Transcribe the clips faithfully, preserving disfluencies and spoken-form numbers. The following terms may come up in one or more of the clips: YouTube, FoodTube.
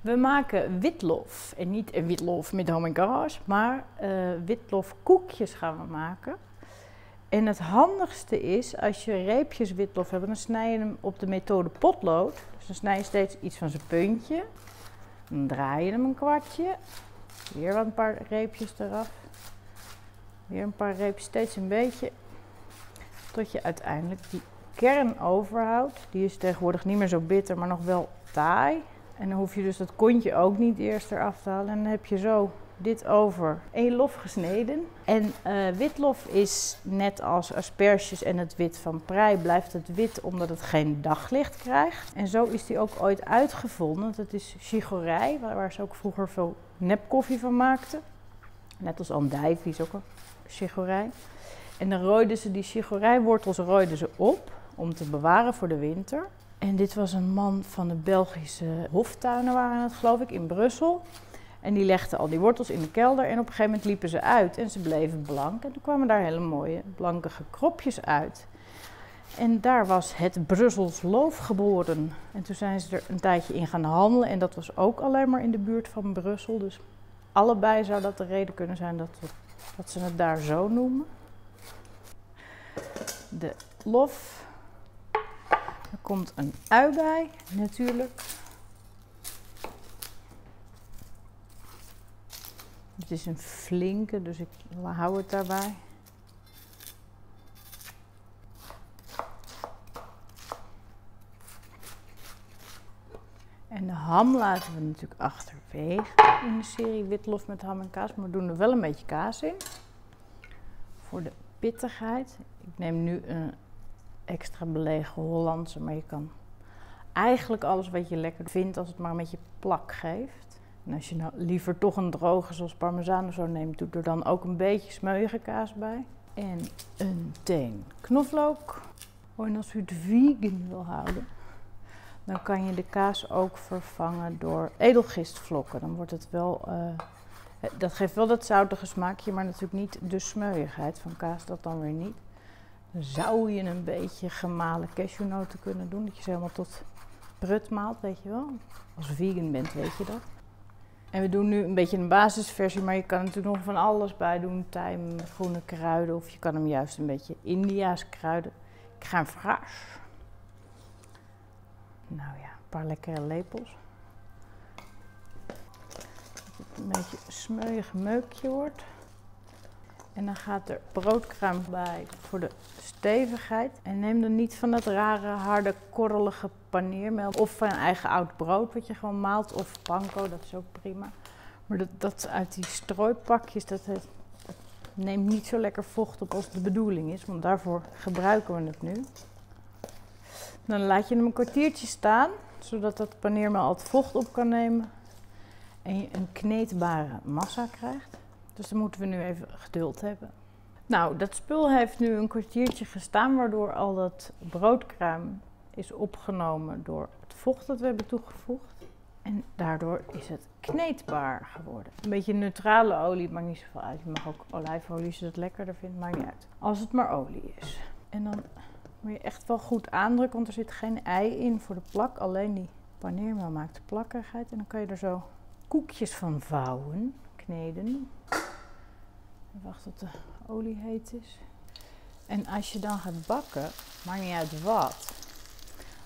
We maken witlof. En niet een witlof met home and garage, maar uh, witlofkoekjes gaan we maken. En het handigste is, als je reepjes witlof hebt, dan snij je hem op de methode potlood. Dus dan snij je steeds iets van zijn puntje. Dan draai je hem een kwartje. Weer wat een paar reepjes eraf. Weer een paar reepjes, steeds een beetje. Tot je uiteindelijk die kern overhoudt. Die is tegenwoordig niet meer zo bitter, maar nog wel taai. En dan hoef je dus dat kontje ook niet eerst eraf te halen. En dan heb je zo dit over. En je lof gesneden. En uh, witlof is net als asperges en het wit van prei. Blijft het wit omdat het geen daglicht krijgt. En zo is die ook ooit uitgevonden. Dat is chicorij, waar ze ook vroeger veel nepkoffie van maakten. Net als andijvie is ook een chicorij. En dan rooiden ze die chicorijwortels rooiden ze op om te bewaren voor de winter. En dit was een man van de Belgische hoftuinen waren het geloof ik, in Brussel. En die legden al die wortels in de kelder en op een gegeven moment liepen ze uit en ze bleven blank. En toen kwamen daar hele mooie blankige kropjes uit. En daar was het Brussels loof geboren. En toen zijn ze er een tijdje in gaan handelen en dat was ook alleen maar in de buurt van Brussel. Dus allebei zou dat de reden kunnen zijn dat, we, dat ze het daar zo noemen. De lof. Er komt een ui bij, natuurlijk. Het is een flinke, dus ik hou het daarbij. En de ham laten we natuurlijk achterwege in de serie witlof met ham en kaas. Maar we doen er wel een beetje kaas in. Voor de pittigheid. Ik neem nu een extra belegen Hollandse, maar je kan eigenlijk alles wat je lekker vindt als het maar met je plak geeft. En als je nou liever toch een droge zoals parmezaan of zo neemt, doe er dan ook een beetje smeuïge kaas bij. En een teen knoflook. Oh, en als u het vegan wil houden, dan kan je de kaas ook vervangen door edelgistvlokken. Dan wordt het wel, uh, dat geeft wel dat zoutige smaakje, maar natuurlijk niet de smeuïgheid van kaas, dat dan weer niet. Dan zou je een beetje gemalen cashewnoten kunnen doen, dat je ze helemaal tot prut maalt, weet je wel. Als je vegan bent, weet je dat. En we doen nu een beetje een basisversie, maar je kan er natuurlijk nog van alles bij doen. Tijm, groene kruiden, of je kan hem juist een beetje India's kruiden. Ik ga hem fraas. Nou ja, een paar lekkere lepels. Dat het een beetje een smeuïg meukje wordt. En dan gaat er broodkruim bij voor de stevigheid. En neem dan niet van dat rare, harde, korrelige paneermeel. Of van eigen oud brood, wat je gewoon maalt. Of panko, dat is ook prima. Maar dat, dat uit die strooipakjes, dat, dat neemt niet zo lekker vocht op als de bedoeling is. Want daarvoor gebruiken we het nu. Dan laat je hem een kwartiertje staan, zodat dat paneermeel al het vocht op kan nemen. En je een kneedbare massa krijgt. Dus daar moeten we nu even geduld hebben. Nou, dat spul heeft nu een kwartiertje gestaan, waardoor al dat broodkruim is opgenomen door het vocht dat we hebben toegevoegd. En daardoor is het kneedbaar geworden. Een beetje neutrale olie, maakt niet zoveel uit. Je mag ook olijfolie, als je dat lekkerder vindt, maakt niet uit. Als het maar olie is. En dan moet je echt wel goed aandrukken, want er zit geen ei in voor de plak. Alleen die paneermeel maakt de plakkerigheid. En dan kan je er zo koekjes van vouwen, kneden. Wacht tot de olie heet is. En als je dan gaat bakken, maakt niet uit wat.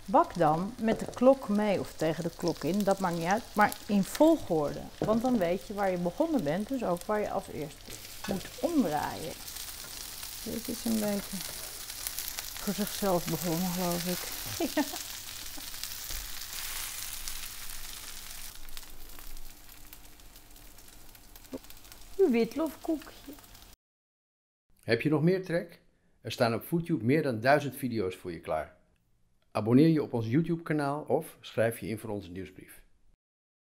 Bak dan met de klok mee of tegen de klok in, dat maakt niet uit, maar in volgorde. Want dan weet je waar je begonnen bent, dus ook waar je als eerst moet omdraaien. Dit is een beetje voor zichzelf begonnen, geloof ik. Ja. Witlofkoekje. Heb je nog meer trek? Er staan op FoodTube meer dan duizend video's voor je klaar. Abonneer je op ons YouTube kanaal of schrijf je in voor onze nieuwsbrief.